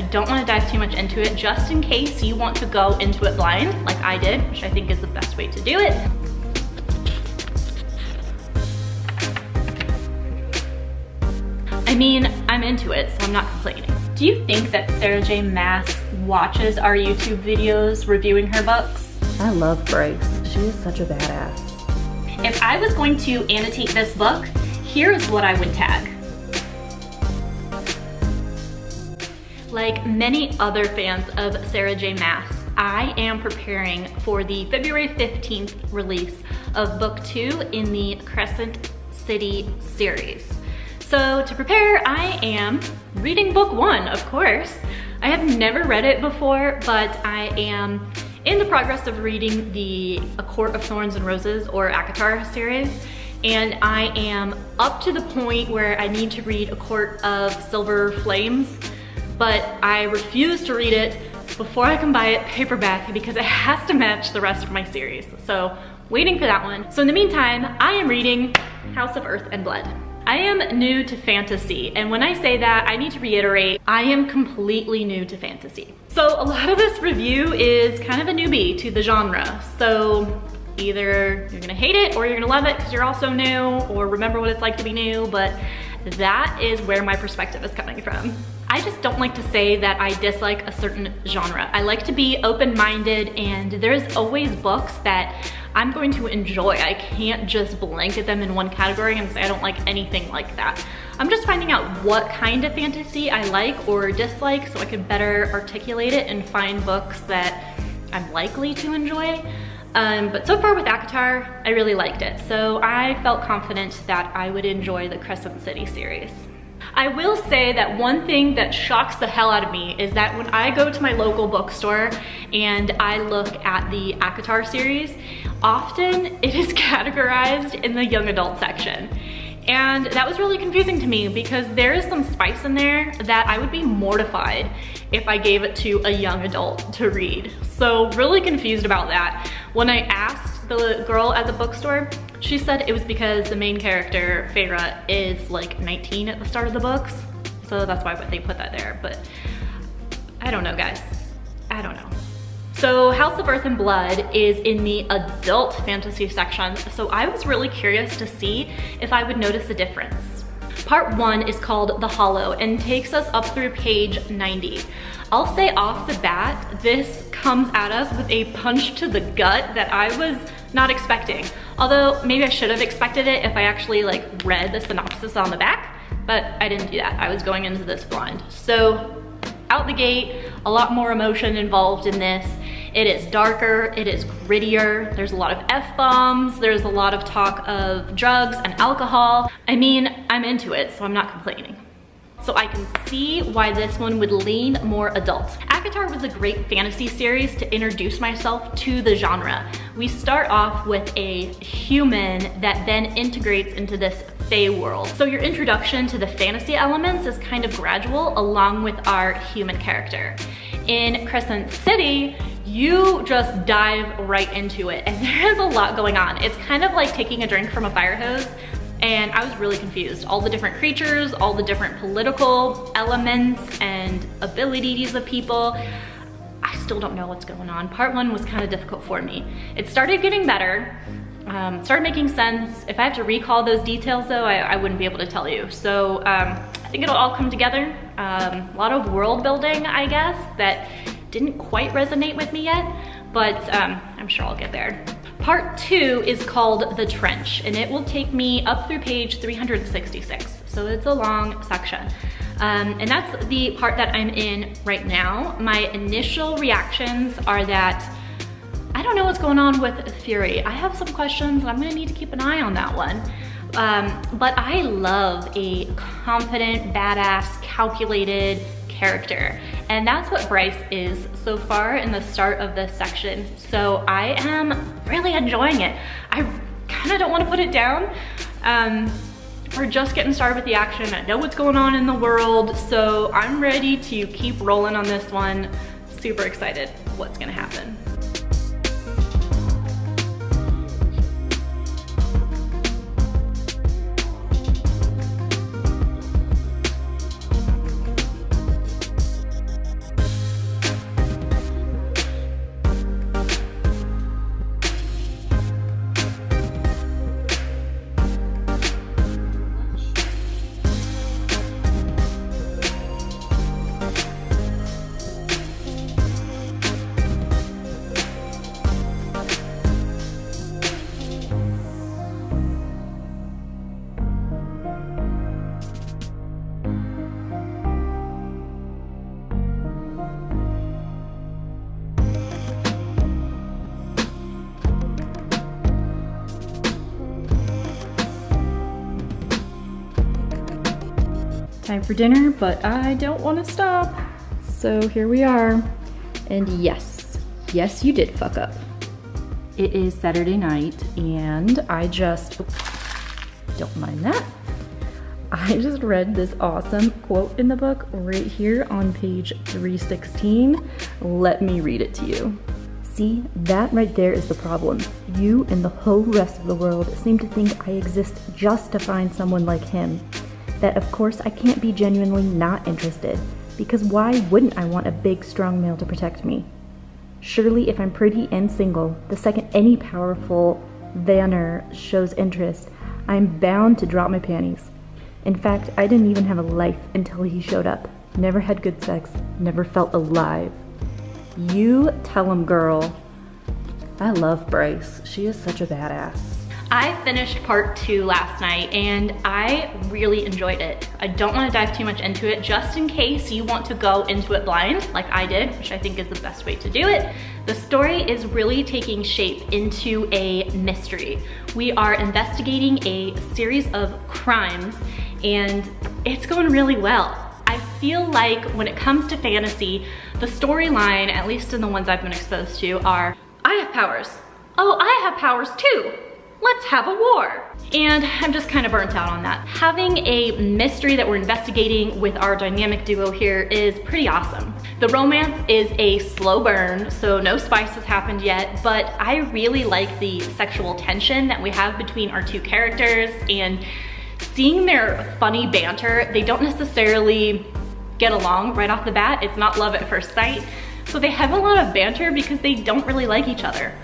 I don't want to dive too much into it, just in case you want to go into it blind, like I did, which I think is the best way to do it. I mean, I'm into it, so I'm not complaining. Do you think that Sarah J. Maas watches our YouTube videos reviewing her books? I love Bryce. She is such a badass. If I was going to annotate this book, here is what I would tag. Like many other fans of Sarah J. Maas, I am preparing for the February 15th release of book 2 in the Crescent City series. So to prepare, I am reading book 1, of course. I have never read it before, but I am in the progress of reading the A Court of Thorns and Roses, or ACOTAR series, and I am up to the point where I need to read A Court of Silver Flames, but I refuse to read it before I can buy it paperback because it has to match the rest of my series. So waiting for that one. So in the meantime, I am reading House of Earth and Blood. I am new to fantasy, and when I say that, I need to reiterate, I am completely new to fantasy. So a lot of this review is kind of a newbie to the genre, so either you're gonna hate it or you're gonna love it because you're also new, or remember what it's like to be new, but that is where my perspective is coming from. I just don't like to say that I dislike a certain genre. I like to be open-minded, and there's always books that I'm going to enjoy. I can't just blanket them in one category and say I don't like anything like that. I'm just finding out what kind of fantasy I like or dislike so I can better articulate it and find books that I'm likely to enjoy. But so far with ACOTAR, I really liked it. So I felt confident that I would enjoy the Crescent City series. I will say that one thing that shocks the hell out of me is that when I go to my local bookstore and I look at the ACOTAR series, often it is categorized in the young adult section. And that was really confusing to me because there is some spice in there that I would be mortified if I gave it to a young adult to read. So really confused about that. When I asked the girl at the bookstore, she said it was because the main character, Feyre, is like 19 at the start of the books. So that's why they put that there, but I don't know, guys. I don't know. So House of Earth and Blood is in the adult fantasy section, so I was really curious to see if I would notice a difference. Part 1 is called The Hollow and takes us up through page 90. I'll say off the bat, this comes at us with a punch to the gut that I was not expecting. Although maybe I should have expected it if I actually like read the synopsis on the back, but I didn't do that. I was going into this blind. So out the gate, a lot more emotion involved in this. It is darker, it is grittier, there's a lot of F-bombs, there's a lot of talk of drugs and alcohol. I mean, I'm into it, so I'm not complaining. So I can see why this one would lean more adult. ACOTAR was a great fantasy series to introduce myself to the genre. We start off with a human that then integrates into this fae world. So your introduction to the fantasy elements is kind of gradual along with our human character. In Crescent City, you just dive right into it and there is a lot going on. It's kind of like taking a drink from a fire hose. And I was really confused. All the different creatures, all the different political elements and abilities of people. I still don't know what's going on. Part 1 was kind of difficult for me. It started getting better, started making sense. If I have to recall those details though, I wouldn't be able to tell you. So I think it'll all come together. A lot of world building, I guess, that didn't quite resonate with me yet, but I'm sure I'll get there. Part 2 is called The Trench, and it will take me up through page 366, so it's a long section. And that's the part that I'm in right now. My initial reactions are that I don't know what's going on with Feyre. I have some questions, and I'm gonna need to keep an eye on that one. But I love a confident, badass, calculated character. And that's what Bryce is so far in the start of this section. So I am really enjoying it. I kind of don't want to put it down. We're just getting started with the action. I know what's going on in the world. So I'm ready to keep rolling on this one. Super excited what's going to happen. Time for dinner, but I don't want to stop. So here we are. And yes, you did fuck up. It is Saturday night and I just, don't mind that. I just read this awesome quote in the book right here on page 316. Let me read it to you. See, that right there is the problem. You and the whole rest of the world seem to think I exist just to find someone like him. That of course I can't be genuinely not interested, because why wouldn't I want a big strong male to protect me? Surely if I'm pretty and single, the second any powerful vanner shows interest, I'm bound to drop my panties. In fact, I didn't even have a life until he showed up. Never had good sex, never felt alive. You tell him, girl. I love Bryce. She is such a badass. I finished part 2 last night and I really enjoyed it. I don't want to dive too much into it just in case you want to go into it blind like I did, which I think is the best way to do it. The story is really taking shape into a mystery. We are investigating a series of crimes and it's going really well. I feel like when it comes to fantasy, the storyline, at least in the ones I've been exposed to, are, I have powers. Oh, I have powers too. Let's have a war. And I'm just kind of burnt out on that. Having a mystery that we're investigating with our dynamic duo here is pretty awesome. The romance is a slow burn, so no spice has happened yet, but I really like the sexual tension that we have between our two characters and seeing their funny banter. They don't necessarily get along right off the bat. It's not love at first sight. So they have a lot of banter because they don't really like each other,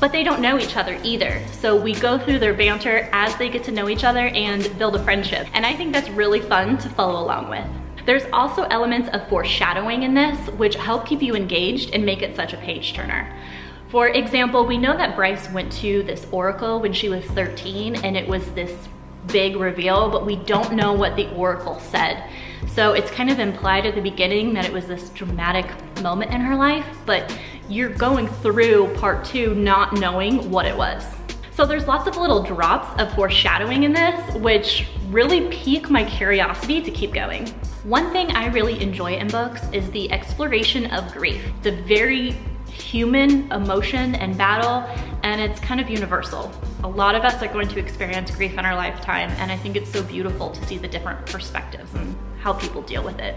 but they don't know each other either. So we go through their banter as they get to know each other and build a friendship. And I think that's really fun to follow along with. There's also elements of foreshadowing in this, which help keep you engaged and make it such a page turner. For example, we know that Bryce went to this oracle when she was 13 and it was this big reveal, but we don't know what the oracle said. So it's kind of implied at the beginning that it was this dramatic moment in her life, but you're going through part 2 not knowing what it was. So there's lots of little drops of foreshadowing in this, which really pique my curiosity to keep going. One thing I really enjoy in books is the exploration of grief. It's a very human emotion and battle, and it's kind of universal. A lot of us are going to experience grief in our lifetime, and I think it's so beautiful to see the different perspectives and how people deal with it.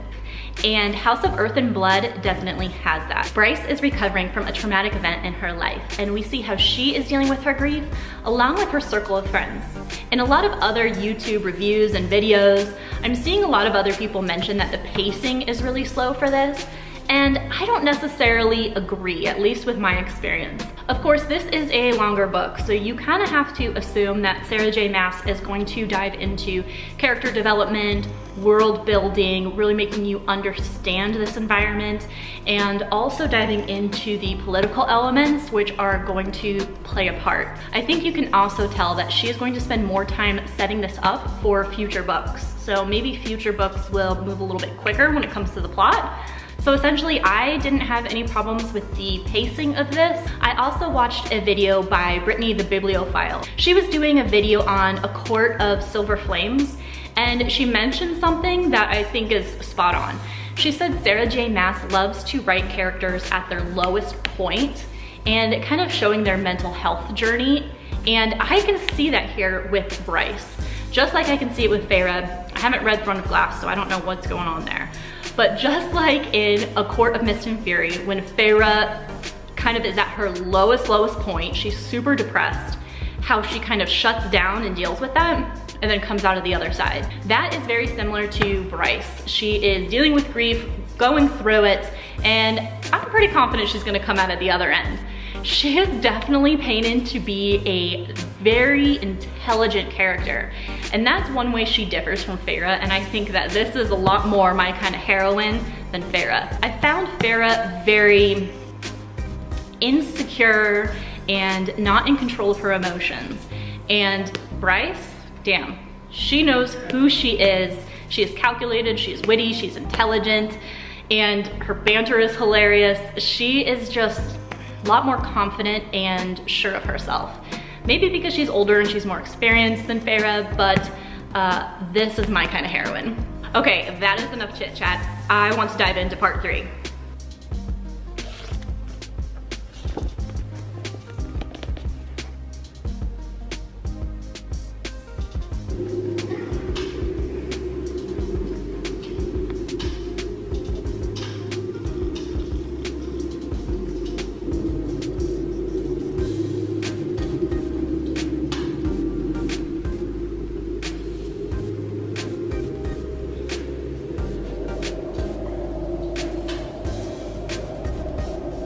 And House of Earth and Blood definitely has that. Bryce is recovering from a traumatic event in her life, and we see how she is dealing with her grief, along with her circle of friends. In a lot of other YouTube reviews and videos, I'm seeing a lot of other people mention that the pacing is really slow for this, and I don't necessarily agree, at least with my experience. Of course, this is a longer book, so you kind of have to assume that Sarah J. Maas is going to dive into character development, world building, really making you understand this environment, and also diving into the political elements which are going to play a part. I think you can also tell that she is going to spend more time setting this up for future books. So maybe future books will move a little bit quicker when it comes to the plot. So essentially, I didn't have any problems with the pacing of this. I also watched a video by Brittany the Bibliophile. She was doing a video on A Court of Silver Flames, and she mentioned something that I think is spot on. She said Sarah J. Maas loves to write characters at their lowest point and kind of showing their mental health journey. And I can see that here with Bryce. Just like I can see it with Feyre. I haven't read Throne of Glass, so I don't know what's going on there. But just like in A Court of Mist and Fury, when Feyre kind of is at her lowest point, she's super depressed, how she kind of shuts down and deals with that, and then comes out of the other side. That is very similar to Bryce. She is dealing with grief, going through it, and I'm pretty confident she's gonna come out at the other end. She is definitely painted to be a very intelligent character. And that's one way she differs from Feyre, and I think that this is a lot more my kind of heroine than Feyre. I found Feyre very insecure and not in control of her emotions. And Bryce, damn, she knows who she is. She is calculated, she's witty, she's intelligent, and her banter is hilarious. She is just a lot more confident and sure of herself. Maybe because she's older and she's more experienced than Feyre, but this is my kind of heroine. Okay, that is enough chit chat. I want to dive into part 3.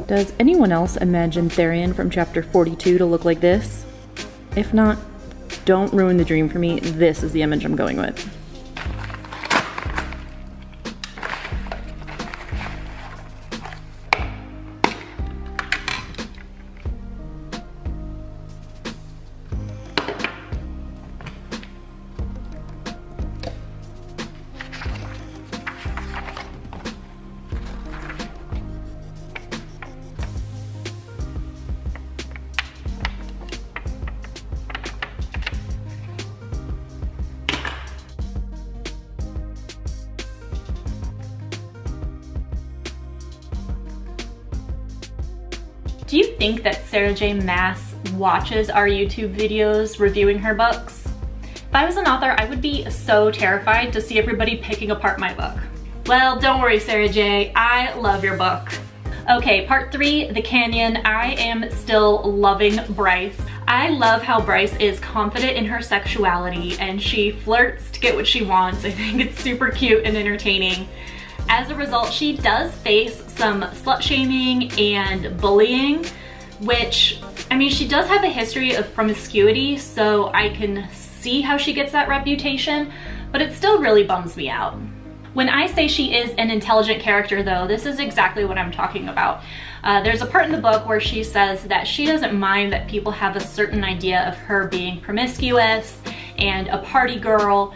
Does anyone else imagine Therian from chapter 42 to look like this? If not, don't ruin the dream for me. This is the image I'm going with. Do you think that Sarah J. Maas watches our YouTube videos reviewing her books? If I was an author, I would be so terrified to see everybody picking apart my book. Well, don't worry, Sarah J. I love your book. Okay, part 3, The Canyon. I am still loving Bryce. I love how Bryce is confident in her sexuality and she flirts to get what she wants. I think it's super cute and entertaining. As a result, she does face some slut-shaming and bullying, which, I mean, she does have a history of promiscuity, so I can see how she gets that reputation, but it still really bums me out. When I say she is an intelligent character, though, this is exactly what I'm talking about. There's a part in the book where she says that she doesn't mind that people have a certain idea of her being promiscuous and a party girl.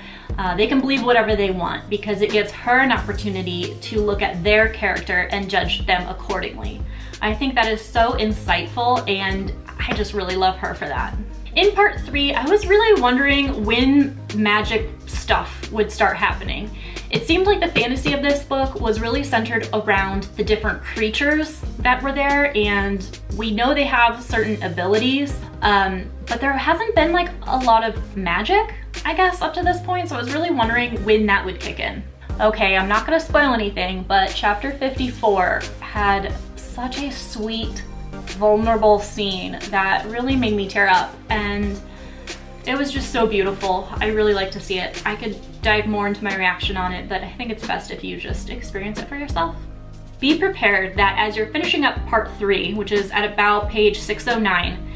They can believe whatever they want because it gives her an opportunity to look at their character and judge them accordingly. I think that is so insightful and I just really love her for that. In part 3, I was really wondering when magic stuff would start happening. It seemed like the fantasy of this book was really centered around the different creatures that were there, and we know they have certain abilities, but there hasn't been like a lot of magic, I guess, up to this point, so I was really wondering when that would kick in. Okay, I'm not gonna spoil anything, but chapter 54 had such a sweet, vulnerable scene that really made me tear up, and it was just so beautiful. I really like to see it. I could dive more into my reaction on it, but I think it's best if you just experience it for yourself. Be prepared that as you're finishing up part 3, which is at about page 609,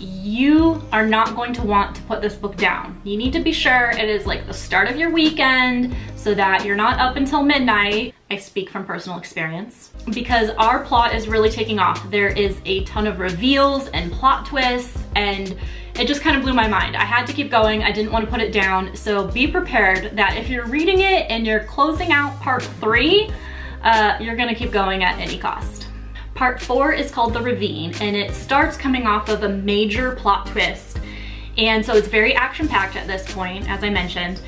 you are not going to want to put this book down. You need to be sure it is like the start of your weekend so that you're not up until midnight. I speak from personal experience because our plot is really taking off. There is a ton of reveals and plot twists, and it just kind of blew my mind. I had to keep going. I didn't want to put it down. So be prepared that if you're reading it and you're closing out part 3, you're gonna keep going at any cost. Part 4 is called The Ravine, and it starts coming off of a major plot twist. And so it's very action-packed at this point, as I mentioned.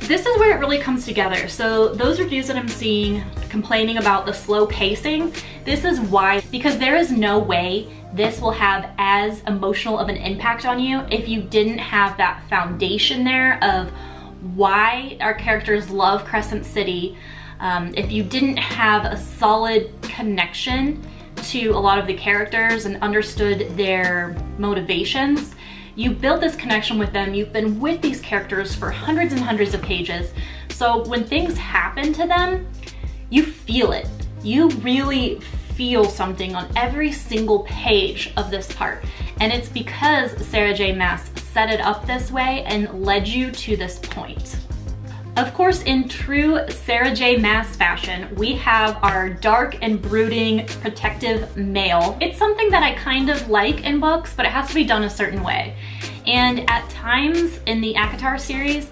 This is where it really comes together. So those reviews that I'm seeing complaining about the slow pacing, this is why. Because there is no way this will have as emotional of an impact on you if you didn't have that foundation there of why our characters love Crescent City. If you didn't have a solid connection to a lot of the characters and understood their motivations, you build this connection with them. You've been with these characters for hundreds and hundreds of pages. So when things happen to them, you feel it. You really feel something on every single page of this part. And it's because Sarah J. Maas set it up this way and led you to this point. Of course, in true Sarah J. Maas fashion, we have our dark and brooding protective male. It's something that I kind of like in books, but it has to be done a certain way. And at times in the ACOTAR series,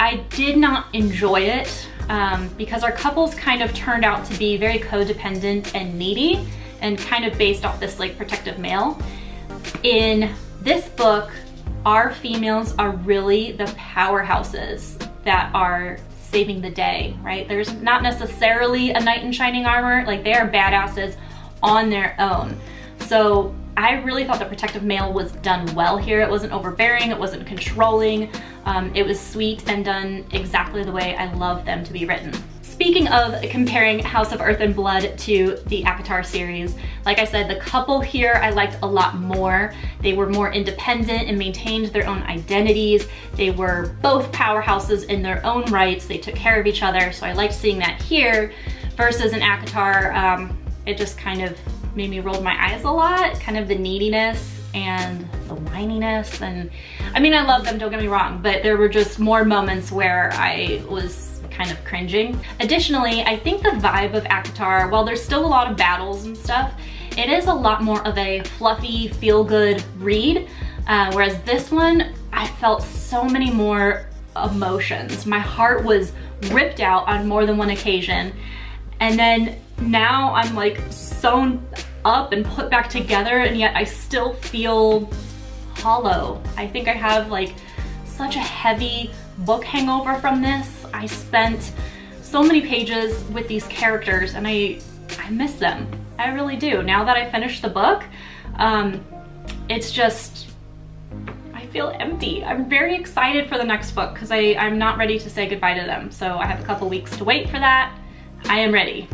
I did not enjoy it because our couples kind of turned out to be very codependent and needy and kind of based off this like protective male. In this book, our females are really the powerhouses. that are saving the day, right? There's not necessarily a knight in shining armor. Like, they are badasses on their own. So I really thought the protective mail was done well here. It wasn't overbearing, it wasn't controlling. It was sweet and done exactly the way I love them to be written. Speaking of comparing House of Earth and Blood to the ACOTAR series, like I said, the couple here I liked a lot more. They were more independent and maintained their own identities. They were both powerhouses in their own rights. They took care of each other, so I liked seeing that here. Versus in ACOTAR, it just kind of made me roll my eyes a lot, kind of the neediness and the whininess. And I mean, I love them, don't get me wrong, but there were just more moments where I was kind of cringing. Additionally, I think the vibe of ACOTAR, while there's still a lot of battles and stuff, it is a lot more of a fluffy, feel-good read, whereas this one, I felt so many more emotions. My heart was ripped out on more than one occasion, and then now I'm like sewn up and put back together, and yet I still feel hollow. I think I have like such a heavy book hangover from this. I spent so many pages with these characters, and I miss them. I really do. Now that I finished the book, it's just, I feel empty. I'm very excited for the next book because I'm not ready to say goodbye to them. So I have a couple weeks to wait for that. I am ready.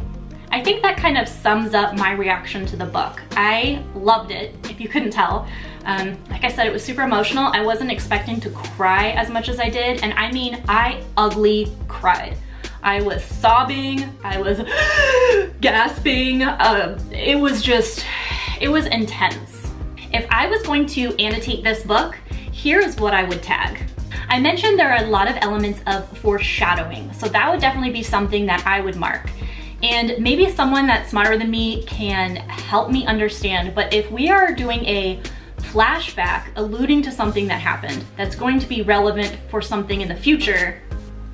I think that kind of sums up my reaction to the book. I loved it, if you couldn't tell. Like I said, it was super emotional. I wasn't expecting to cry as much as I did, and I mean, I ugly cried. I was sobbing, I was gasping. It was just, it was intense. If I was going to annotate this book, here's what I would tag. I mentioned there are a lot of elements of foreshadowing, so that would definitely be something that I would mark. And maybe someone that's smarter than me can help me understand, but if we are doing a flashback alluding to something that happened that's going to be relevant for something in the future,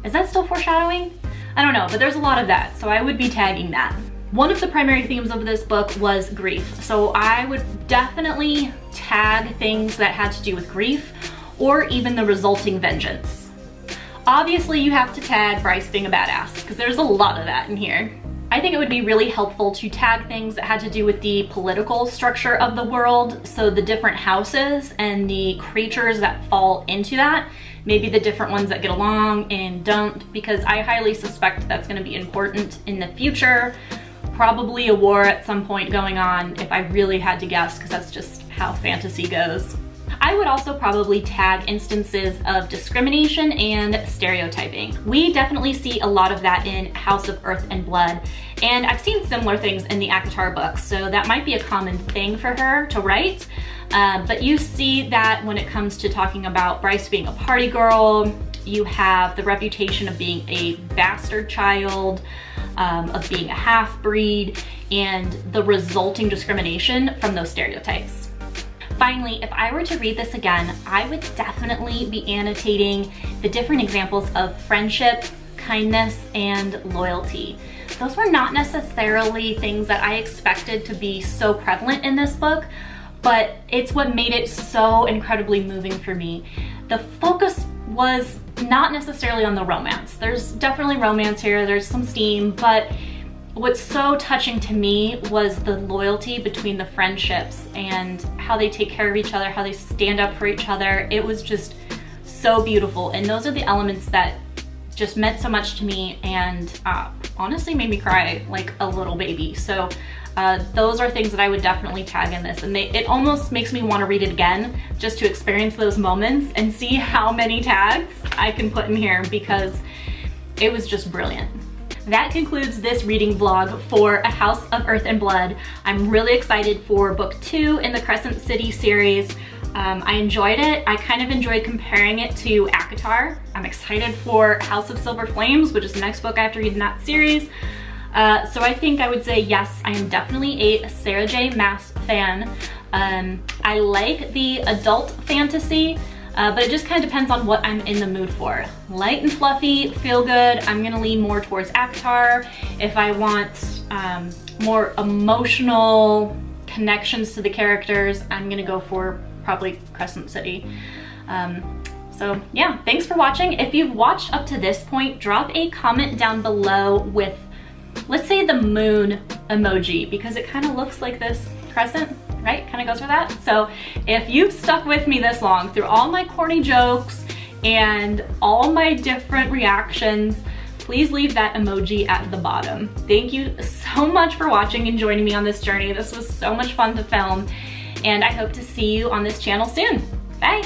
is that still foreshadowing? I don't know, but there's a lot of that, so I would be tagging that. One of the primary themes of this book was grief, so I would definitely tag things that had to do with grief or even the resulting vengeance. Obviously, you have to tag Bryce being a badass because there's a lot of that in here. I think it would be really helpful to tag things that had to do with the political structure of the world, so the different houses and the creatures that fall into that, maybe the different ones that get along and don't, because I highly suspect that's going to be important in the future. Probably a war at some point going on, if I really had to guess, because that's just how fantasy goes. I would also probably tag instances of discrimination and stereotyping. We definitely see a lot of that in House of Earth and Blood, and I've seen similar things in the ACOTAR books, so that might be a common thing for her to write. But you see that when it comes to talking about Bryce being a party girl, you have the reputation of being a bastard child, of being a half-breed, and the resulting discrimination from those stereotypes. Finally, if I were to read this again, I would definitely be annotating the different examples of friendship, kindness, and loyalty. Those were not necessarily things that I expected to be so prevalent in this book, but it's what made it so incredibly moving for me. The focus was not necessarily on the romance. There's definitely romance here, there's some steam, but what's so touching to me was the loyalty between the friendships and how they take care of each other, how they stand up for each other. It was just so beautiful. And those are the elements that just meant so much to me and honestly made me cry like a little baby. So those are things that I would definitely tag in this. And it almost makes me want to read it again just to experience those moments and see how many tags I can put in here, because it was just brilliant. That concludes this reading vlog for A House of Earth and Blood. I'm really excited for book 2 in the Crescent City series. I enjoyed it. I kind of enjoyed comparing it to ACOTAR. I'm excited for House of Silver Flames, which is the next book I have to read in that series. So I think I would say yes, I am definitely a Sarah J. Maas fan. I like the adult fantasy. But it just kind of depends on what I'm in the mood for. Light and fluffy, feel good, I'm gonna lean more towards ACOTAR. If I want more emotional connections to the characters, I'm gonna go for probably Crescent City. So yeah, thanks for watching. If you've watched up to this point, drop a comment down below with, let's say, the moon emoji, because it kind of looks like this crescent, right? Kind of goes for that. So if you've stuck with me this long through all my corny jokes and all my different reactions, please leave that emoji at the bottom. Thank you so much for watching and joining me on this journey. This was so much fun to film, and I hope to see you on this channel soon. Bye.